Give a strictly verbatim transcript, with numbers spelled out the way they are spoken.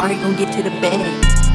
Barney gon' get to the bag.